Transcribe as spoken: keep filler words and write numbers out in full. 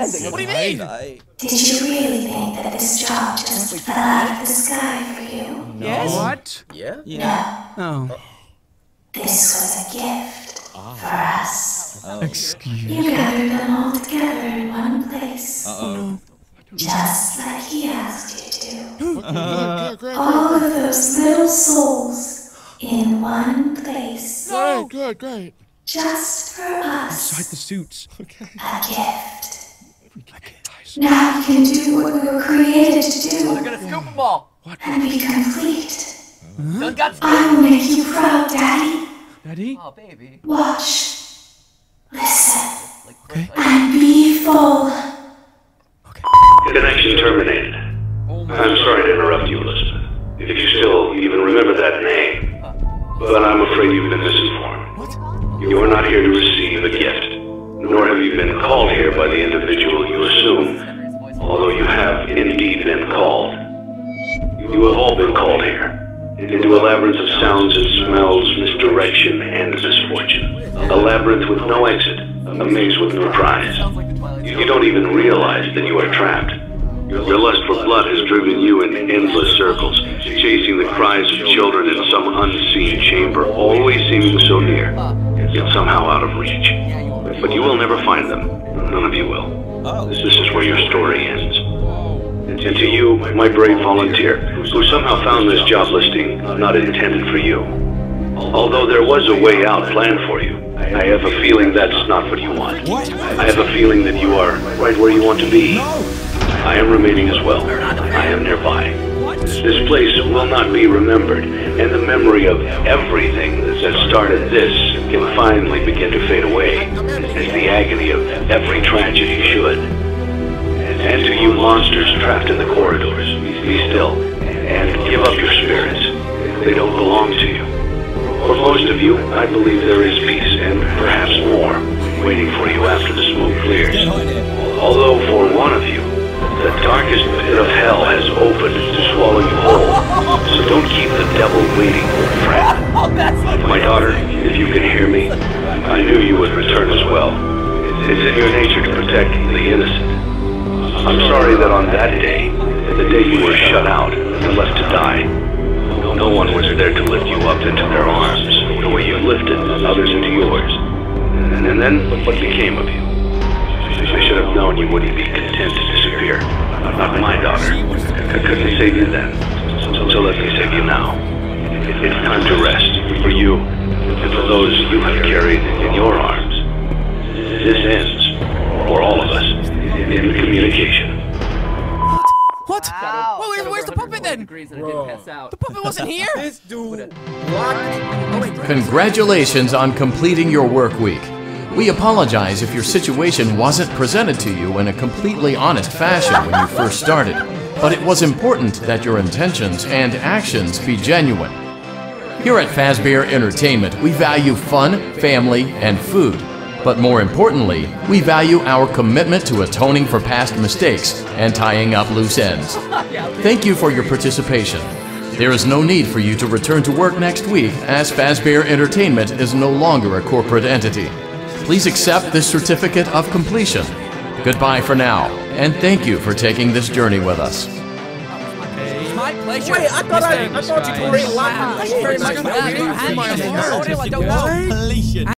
What do you mean? I... Did you really think that this job just fell out of the sky for you? No. Yes. What? Yeah? Yeah. No. Oh. This was a gift oh. for us. Oh. Excuse me. You gathered them all together in one place. Uh-oh. Just like he asked you to. Uh, all of those little souls in one place. Oh, good, great. Just for us. Inside the suits. Okay. A gift. Now you can do what we were created to do. We're gonna scoop them all. What? And be complete. Uh, I will make you proud, Daddy. Daddy? Oh, baby. Watch. Listen. Okay. And be full. Okay. Connection terminated. Oh my I'm sorry to interrupt you, Elizabeth. If you still even remember that name. But I'm afraid you've been misinformed. What? You are not here to receive a gift. Nor have you been called here by the individual you assume, although you have indeed been called. You have all been called here, into a labyrinth of sounds and smells, misdirection and misfortune. A labyrinth with no exit, a maze with no prize. You don't even realize that you are trapped. Your lust for blood has driven you in endless circles, chasing the cries of children in some unseen chamber, always seeming so near, yet somehow out of reach. But you will never find them. None of you will. Oh. This is where your story ends. And to you, my brave volunteer, who somehow found this job listing not intended for you. Although there was a way out planned for you, I have a feeling that's not what you want. What? I have a feeling that you are right where you want to be. No. I am remaining as well. I am nearby. What? This place will not be remembered, and the memory of everything that started this can finally begin to fade away, as the agony of every tragedy should. And to you monsters trapped in the corridors, be still, and give up your spirits. They don't belong to you. For most of you, I believe there is peace, and perhaps more, waiting for you after the smoke clears. Although for one of you, the darkest pit of hell has opened to swallow you whole, so don't keep the devil waiting, friend. My daughter, if you can hear me, I knew you would return as well. It's in your nature to protect the innocent. I'm sorry that on that day, the day you were shut out and left to die, no one was there to lift you up into their arms the way you lifted others into yours. And then, what became of you? I should have known you wouldn't be content to disappear. Not my daughter. I couldn't save you then. So let me save you now. It's time to rest. For you, and for those you have carried in your arms. This ends, for all of us, in communication. What? Wow. Well, where's, where's the puppet then? The puppet wasn't here? This dude. What? Congratulations on completing your work week. We apologize if your situation wasn't presented to you in a completely honest fashion when you first started, but it was important that your intentions and actions be genuine. Here at Fazbear Entertainment, we value fun, family, and food. But more importantly, we value our commitment to atoning for past mistakes and tying up loose ends. Thank you for your participation. There is no need for you to return to work next week as Fazbear Entertainment is no longer a corporate entity. Please accept this certificate of completion. Goodbye for now, and thank you for taking this journey with us. My pleasure. Wait, I thought I, I thought you were in Latin. Thank you very much.